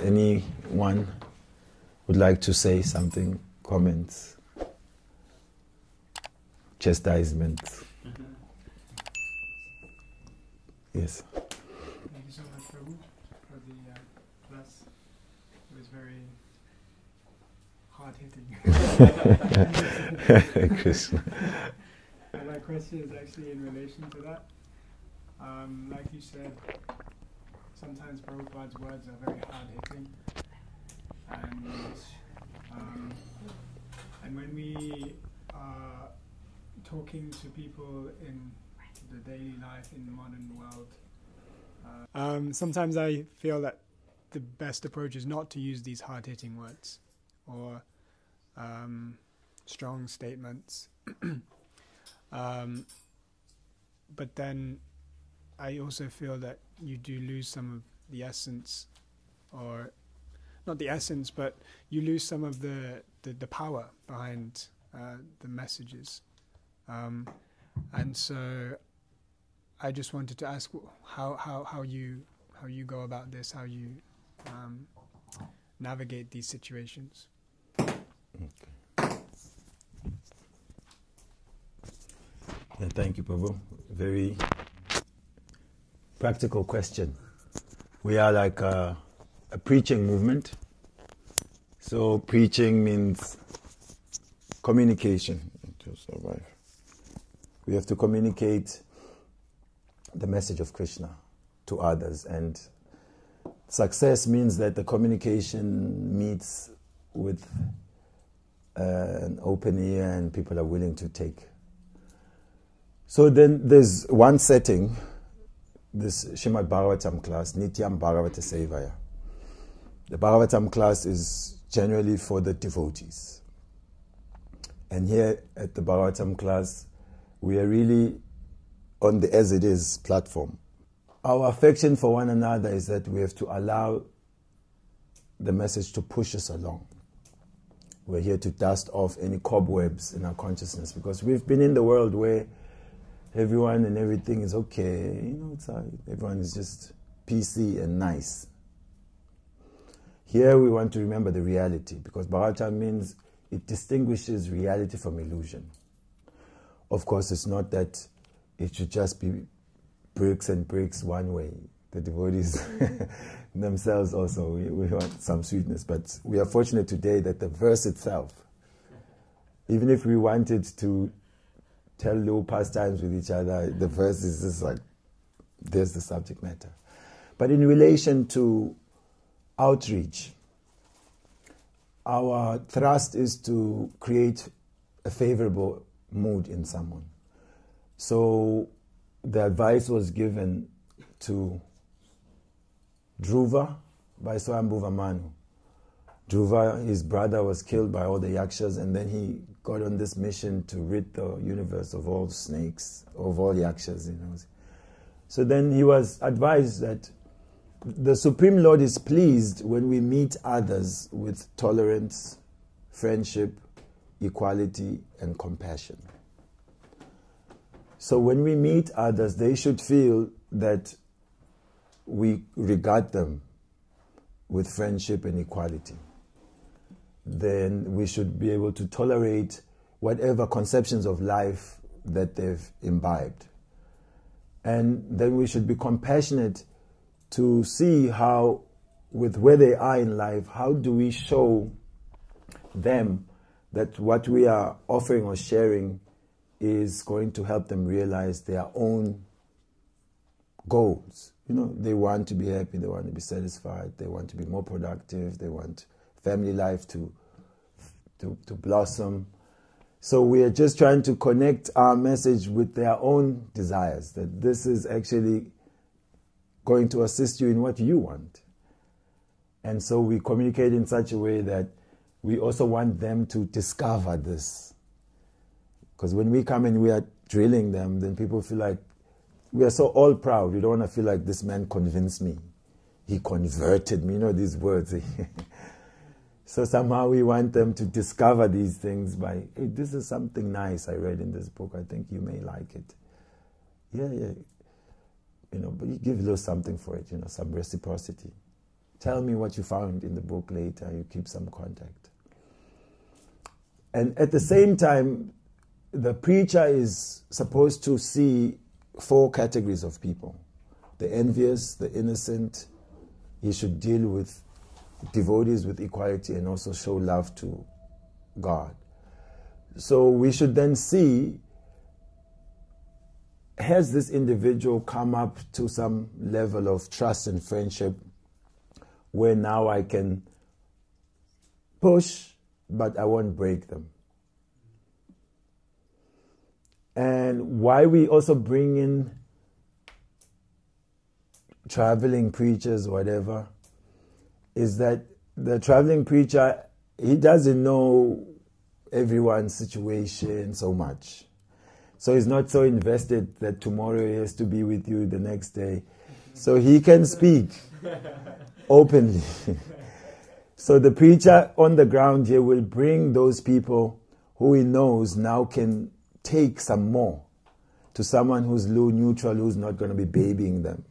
Anyone would like to say something, comments, chastisement? Yes. Thank you so much, Prabhu, for the class. It was very hard-hitting. Krishna. And my question is actually in relation to that. Like you said, sometimes Prabhupada's words are very hard-hitting, and when we are talking to people in the daily life in the modern world, sometimes I feel that the best approach is not to use these hard-hitting words or strong statements. But then I also feel that you do lose some of the essence, or not the essence, but you lose some of the power behind the messages. And so I just wanted to ask how you go about this, how you navigate these situations. Okay. Yeah, thank you, Prabhu. Very practical question. We are like a preaching movement. So preaching means communication to survive. We have to communicate the message of Krishna to others, and success means that the communication meets with an open ear and people are willing to take. So then there's one setting, this Shrimad Bhagavatam class, Nityam Bhagavata Sevaya. The Bhagavatam class is generally for the devotees. And here at the Bhagavatam class, we are really on the as it is platform. Our affection for one another is that we have to allow the message to push us along. We're here to dust off any cobwebs in our consciousness, because we've been in the world where everyone and everything is okay, you know, it's all, everyone is just PC and nice. Here we want to remember the reality, because Bhagavatam means it distinguishes reality from illusion. Of course, it's not that it should just be bricks and bricks one way. The devotees themselves also, we want some sweetness. But we are fortunate today that the verse itself, even if we wanted to tell little pastimes with each other, the verse is just like, there's the subject matter. But in relation to outreach, our thrust is to create a favorable mood in someone. So the advice was given to Dhruva by Swayambhuva Manu. Dhruva, his brother, was killed by all the Yakshas, and then he got on this mission to rid the universe of all snakes, of all Yakshas, you know. So then he was advised that the Supreme Lord is pleased when we meet others with tolerance, friendship, equality and compassion. So when we meet others, they should feel that we regard them with friendship and equality. Then we should be able to tolerate whatever conceptions of life that they've imbibed. And then we should be compassionate to see how, with where they are in life, how do we show them that what we are offering or sharing is going to help them realize their own goals. You know, they want to be happy, they want to be satisfied, they want to be more productive, they want family life to blossom. So we are just trying to connect our message with their own desires, that this is actually going to assist you in what you want. And so we communicate in such a way that we also want them to discover this. Because when we come and we are drilling them, then people feel like, we are so all proud. We don't want to feel like this man convinced me. He converted me, you know, these words. So somehow we want them to discover these things by, hey, this is something nice I read in this book. I think you may like it. Yeah, yeah. You know, but you give a little something for it, you know, some reciprocity. Tell me what you found in the book later. You keep some contact. And at the same time, the preacher is supposed to see four categories of people: the envious, the innocent. He should deal with devotees with equality and also show love to God. So we should then see, has this individual come up to some level of trust and friendship where now I can push, but I won't break them? And why we also bring in traveling preachers, whatever, is that the traveling preacher, he doesn't know everyone's situation so much. So he's not so invested that tomorrow he has to be with you, the next day. So he can speak openly. So the preacher on the ground here will bring those people who he knows now can take some more to someone who's low, neutral, who's not going to be babying them.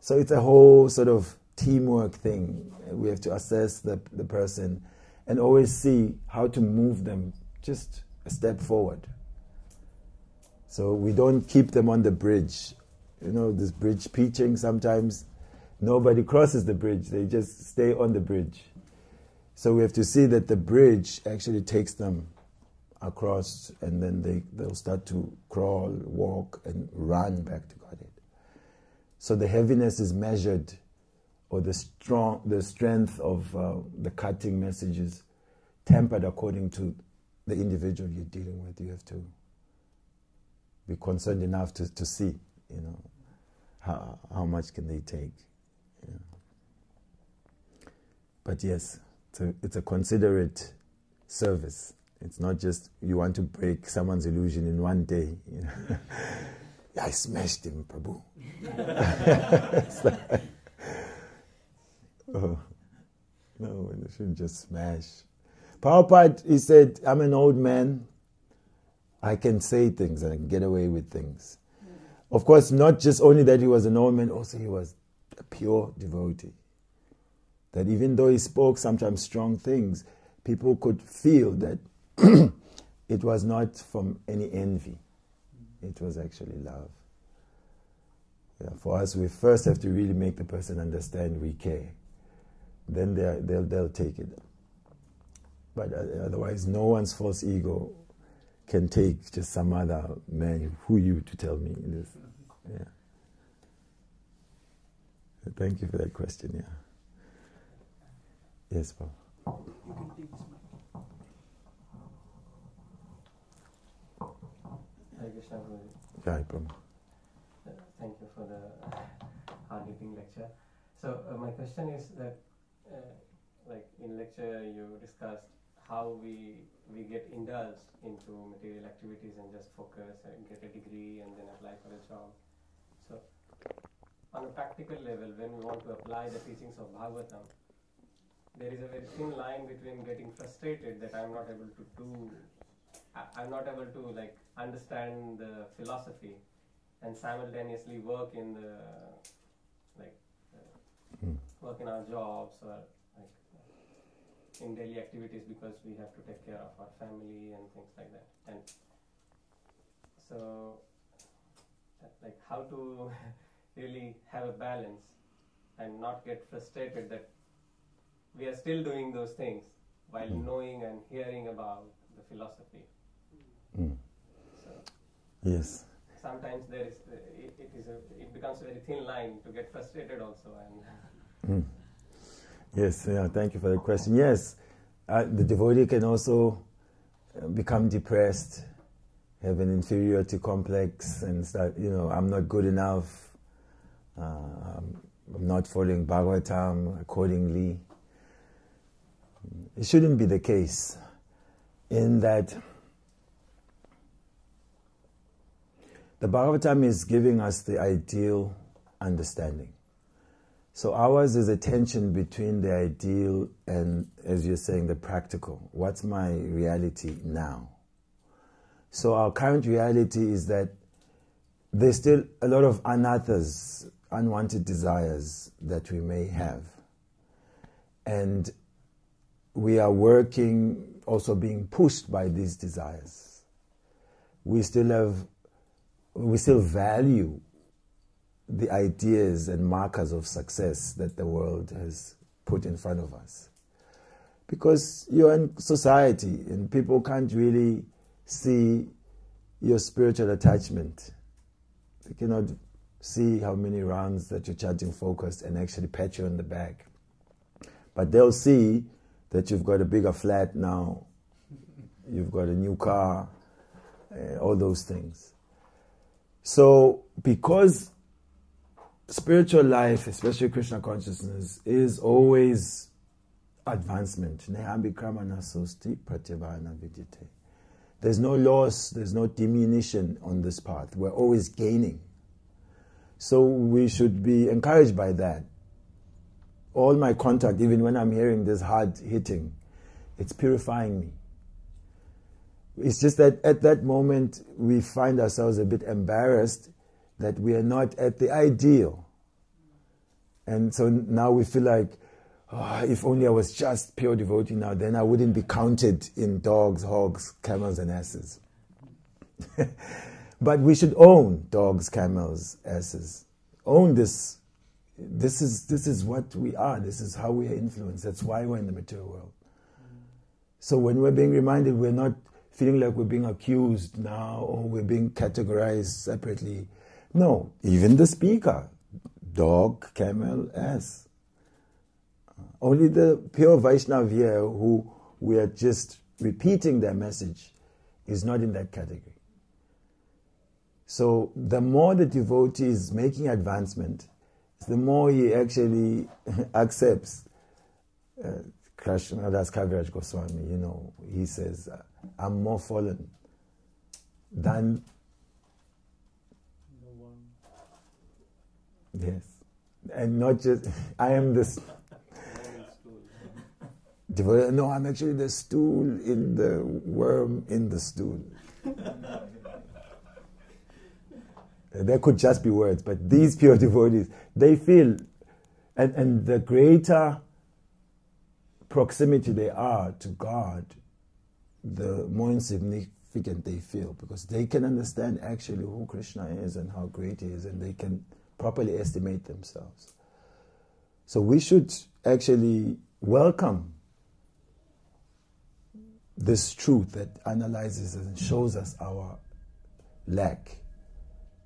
So it's a whole sort of teamwork thing. We have to assess the person and always see how to move them just a step forward. So we don't keep them on the bridge. You know, this bridge preaching, sometimes nobody crosses the bridge. They just stay on the bridge. So we have to see that the bridge actually takes them across, and then they'll start to crawl, walk, and run back to Godhead. So the heaviness is measured, or the strength of the cutting messages, tempered according to the individual you're dealing with. You have to be concerned enough to see, you know, how much can they take. You know. But yes, it's a considerate service. It's not just you want to break someone's illusion in one day. You know? I smashed him, Prabhu. It's like, oh, no, you shouldn't just smash. Prabhupada, he said, I'm an old man. I can say things and I can get away with things. Of course, not just only that he was an old man, also he was a pure devotee. That even though he spoke sometimes strong things, people could feel that it was not from any envy. It was actually love. Yeah, for us, we first have to really make the person understand we care. Then they'll take it. But otherwise, no one's false ego can take just some other man, who you to tell me this. Yeah. So thank you for that question, yeah. Yes, Paul. Hare Krishna, Prabhu. Thank you for the hard-hitting lecture. So my question is that, like in lecture you discussed how we get indulged into material activities and just focus and get a degree and then apply for a job. So on a practical level, when we want to apply the teachings of Bhagavatam, there is a very thin line between getting frustrated that I'm not able to do, I'm not able to like understand the philosophy, and simultaneously work in the work in our jobs or like in daily activities, because we have to take care of our family and things like that. And so, like, how to really have a balance and not get frustrated that we are still doing those things while knowing and hearing about the philosophy. So yes. Sometimes there is it becomes a very thin line to get frustrated also. And yes, yeah. Thank you for the question. Yes, the devotee can also become depressed, have an inferiority complex, and start, you know, I'm not good enough. I'm not following Bhagavatam accordingly. It shouldn't be the case, in that the Bhagavatam is giving us the ideal understanding. So ours is a tension between the ideal and, as you're saying, the practical. What's my reality now? So our current reality is that there's still a lot of anathas unwanted desires that we may have. And we are working, also being pushed by these desires. We still value the ideas and markers of success that the world has put in front of us. Because you're in society and people can't really see your spiritual attachment. They cannot see how many rounds that you're charging focused and actually pat you on the back. But they'll see that you've got a bigger flat now, you've got a new car, all those things. So because spiritual life, especially Krishna consciousness, is always advancement. There's no loss, there's no diminution on this path. We're always gaining. So we should be encouraged by that. All my contact, even when I'm hearing this hard hitting, it's purifying me. It's just that at that moment, we find ourselves a bit embarrassed that we are not at the ideal. And so now we feel like, oh, if only I was just pure devotee now, then I wouldn't be counted in dogs, hogs, camels, and asses. But we should own dogs, camels, asses. Own this. This is what we are. This is how we are influenced. That's why we're in the material world. So when we're being reminded, we're not feeling like we're being accused now or we're being categorized separately. No, even the speaker, dog, camel, ass. Only the pure Vaishnav here, who we are just repeating their message, is not in that category. So the more the devotee is making advancement, the more he actually accepts. Krishna, that's Kaviraj Goswami, you know, he says, I'm more fallen than the one. Yes. And not just, I am this. No, I'm actually the stool in the worm in the stool. There could just be words, but these pure devotees, they feel, and the greater proximity they are to God, the more insignificant they feel, because they can understand actually who Krishna is and how great he is, and they can properly estimate themselves. So we should actually welcome this truth that analyzes and shows us our lack.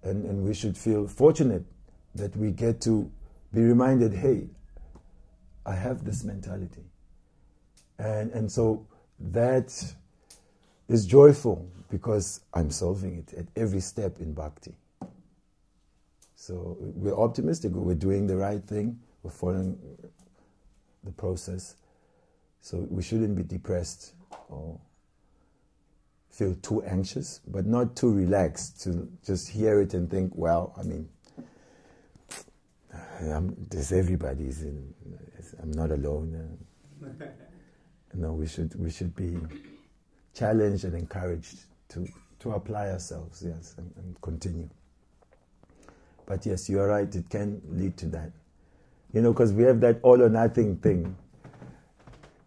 And we should feel fortunate that we get to be reminded, hey, I have this mentality. And so that is joyful because I'm solving it at every step in bhakti. So we're optimistic, we're doing the right thing, we're following the process. So we shouldn't be depressed or feel too anxious, but not too relaxed to just hear it and think, well, I mean, there's everybody's in, I'm not alone. No, we should be challenged and encouraged to apply ourselves, yes, and continue. But yes, you are right, it can lead to that. You know, because we have that all or nothing thing.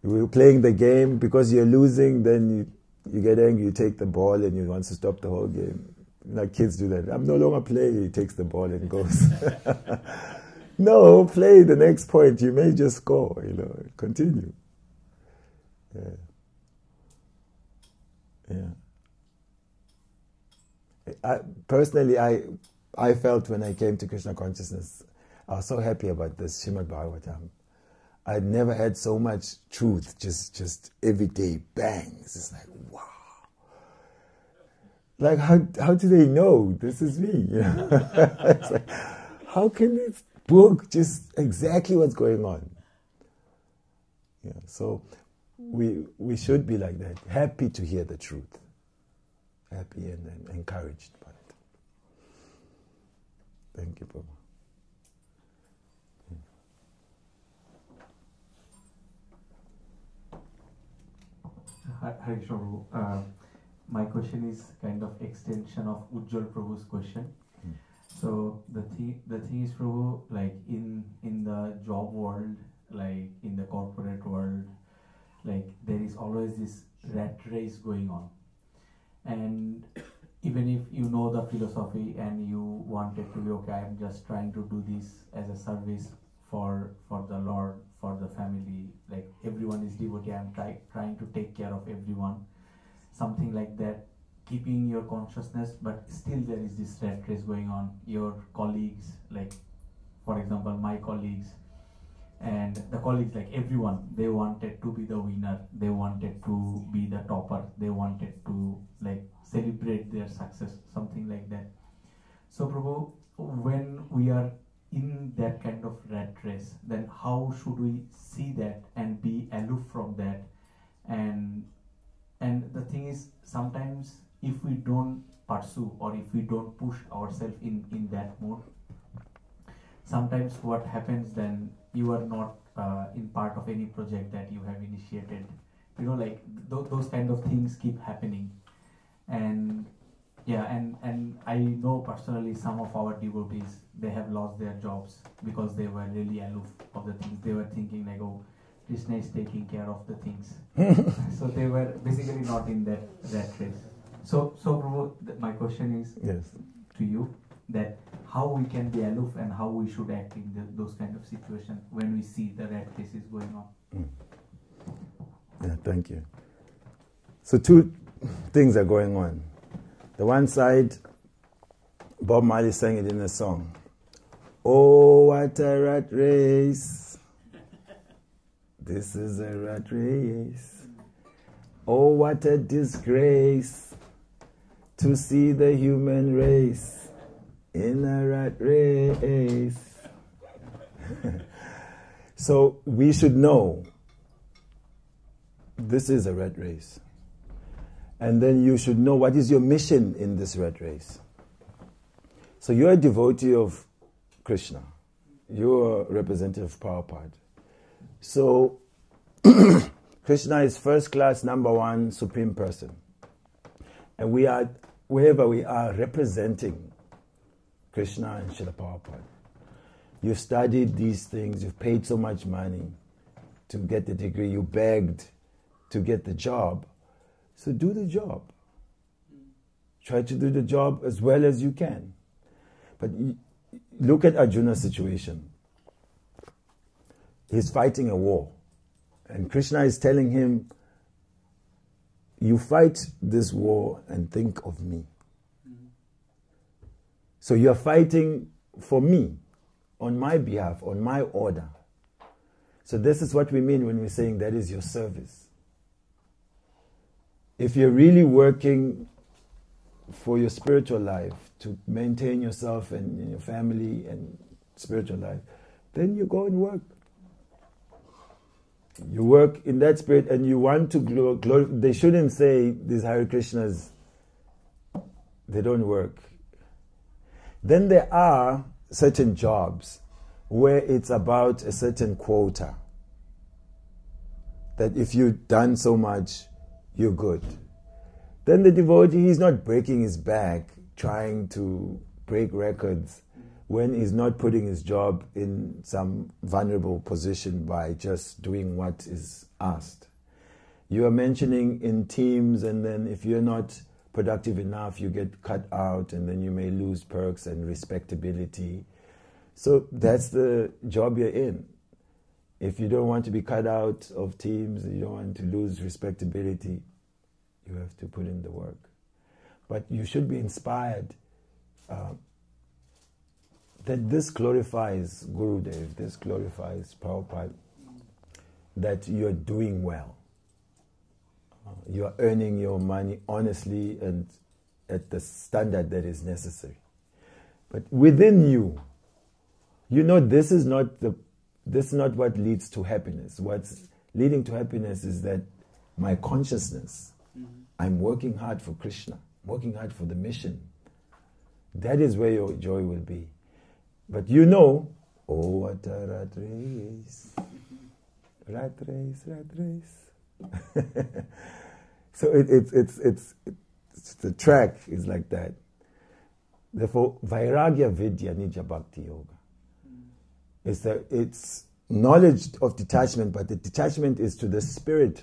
We're playing the game, because you're losing, then you get angry, you take the ball and you want to stop the whole game. Now kids do that. I'm no longer playing. He takes the ball and goes. No, play the next point. You may just score, you know, continue. Yeah. Yeah. I personally felt when I came to Krishna consciousness, I was so happy about this Shrimad Bhagavatam. I'd never had so much truth, just every day, bang. It's just like, wow. Like, how do they know this is me? You know? It's like, how can this book just exactly what's going on? Yeah, so we should be like that, happy to hear the truth, happy and encouraged by it. Thank you, Prabhupada. Hare Krishna Prabhu. My question is kind of extension of Ujjwal Prabhu's question. So the thing is, Prabhu, like in the job world, like in the corporate world, like there is always this rat race going on. And even if you know the philosophy and you want it to be okay, I'm just trying to do this as a service for the Lord, for the family, like everyone is devotee, I'm trying to take care of everyone, something like that, keeping your consciousness, but still there is this rat race going on. Your colleagues, like for example my colleagues, and the colleagues, like everyone, they wanted to be the winner, they wanted to be the topper, they wanted to like celebrate their success, something like that. So Prabhu, when we are in that kind of rat race, then how should we see that and be aloof from that? And the thing is, sometimes if we don't pursue or if we don't push ourselves in that mode, sometimes what happens then, you are not in part of any project that you have initiated, you know, like those kind of things keep happening. And yeah, and I know personally some of our devotees, they have lost their jobs because they were really aloof of the things. They were thinking like, oh, Krishna is taking care of the things. So they were basically not in that race. So Prabhu, my question is, yes, to you, that how we can be aloof and how we should act in those kind of situations when we see the rat race is going on. Yeah, thank you. So two things are going on. The one side, Bob Marley sang it in a song. Oh, what a rat race. This is a rat race. Oh, what a disgrace to see the human race in a rat race. So we should know this is a rat race. And then you should know what is your mission in this rat race. So you're a devotee of Krishna. You're a representative of Prabhupada. So Krishna is first class, number one, supreme person. And we are, wherever we are, representing Krishna and Srila Prabhupada. You've studied these things, you've paid so much money to get the degree, you begged to get the job. So do the job. Try to do the job as well as you can. But look at Arjuna's situation. He's fighting a war. And Krishna is telling him, you fight this war and think of me. So you're fighting for me, on my behalf, on my order. So this is what we mean when we're saying that is your service. If you're really working for your spiritual life, to maintain yourself and your family and spiritual life, then you go and work. You work in that spirit and you want to glorify. They shouldn't say these Hare Krishnas, they don't work. Then there are certain jobs where it's about a certain quota. That if you've done so much, you're good. Then the devotee, he's not breaking his back trying to break records when he's not putting his job in some vulnerable position by just doing what is asked. You are mentioning in teams, and then if you're not productive enough, you get cut out, and then you may lose perks and respectability. So that's the job you're in. If you don't want to be cut out of teams, you don't want to lose respectability, you have to put in the work. But you should be inspired that this glorifies Gurudev, this glorifies Prabhupada, that you're doing well. You're earning your money honestly and at the standard that is necessary. But within you, you know this is not the... This is not what leads to happiness. What's leading to happiness is that my consciousness, I'm working hard for Krishna, working hard for the mission. That is where your joy will be. But you know, oh, what a rat race. Rat race, rat race. So it's the track is like that. Therefore, vairagya vidya nijabhakti yoga. It's knowledge of detachment, but the detachment is to the spirit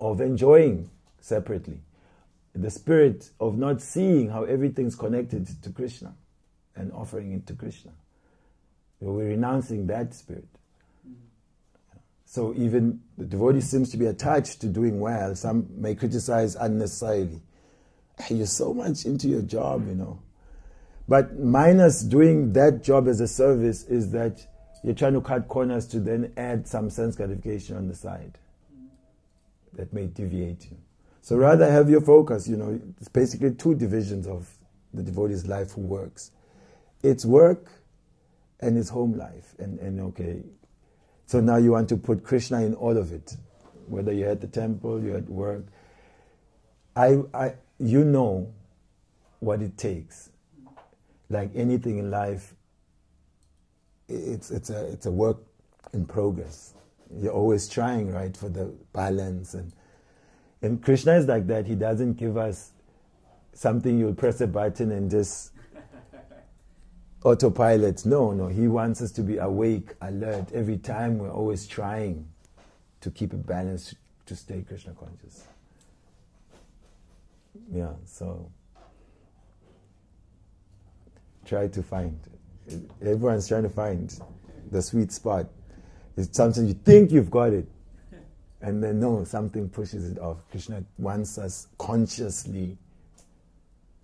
of enjoying separately, the spirit of not seeing how everything's connected to Krishna and offering it to Krishna. We're renouncing that spirit. So even the devotee seems to be attached to doing well. Some may criticize unnecessarily. You're so much into your job, you know. But minus doing that job as a service is that you're trying to cut corners to then add some sense gratification on the side that may deviate you. So rather have your focus, you know, it's basically two divisions of the devotee's life who works. It's work and it's home life. And okay, so now you want to put Krishna in all of it, whether you're at the temple, you're at work. You know what it takes. Like anything in life, it's a work in progress. You're always trying, right, for the balance. And Krishna is like that. He doesn't give us something you'll press a button and just autopilot. No. He wants us to be awake, alert. Every time we're always trying to keep a balance, to stay Krishna conscious. Yeah, so try to find. Everyone's trying to find the sweet spot. It's something you think you've got it, and then no, something pushes it off. Krishna wants us consciously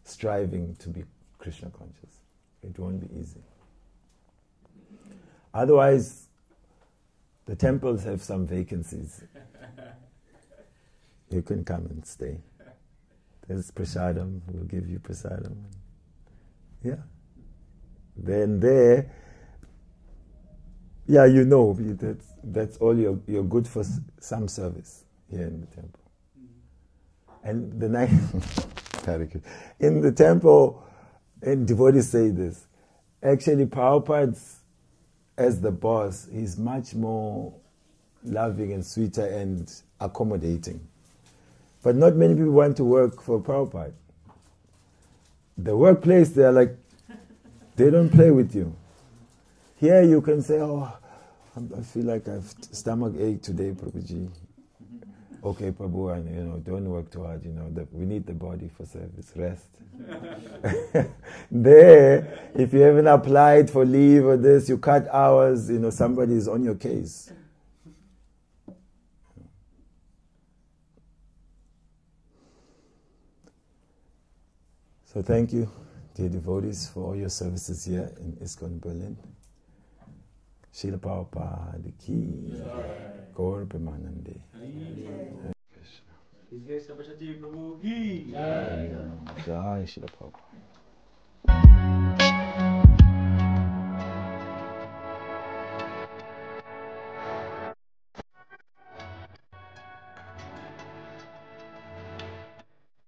striving to be Krishna conscious. It won't be easy. Otherwise, the temples have some vacancies. You can come and stay. There's prasadam. We'll give you prasadam. Yeah. Then there, yeah, you know, that's all you're good for, some service here in the temple. And the night in the temple, and devotees say this. Actually, Prabhupada, as the boss, he's much more loving and sweeter and accommodating. But not many people want to work for Prabhupada. The workplace, they're like, they don't play with you. Here you can say, oh, I feel like I have stomach ache today, Prabhuji. Okay, Prabhu, and, you know, don't work too hard, you know, we need the body for service, rest. There, if you haven't applied for leave or this, you cut hours, you know, somebody is on your case. So thank you, dear devotees, for all your services here in ISKCON Berlin. Srila Prabhupada ki Gaur Premanande. Jai Srila Prabhupada.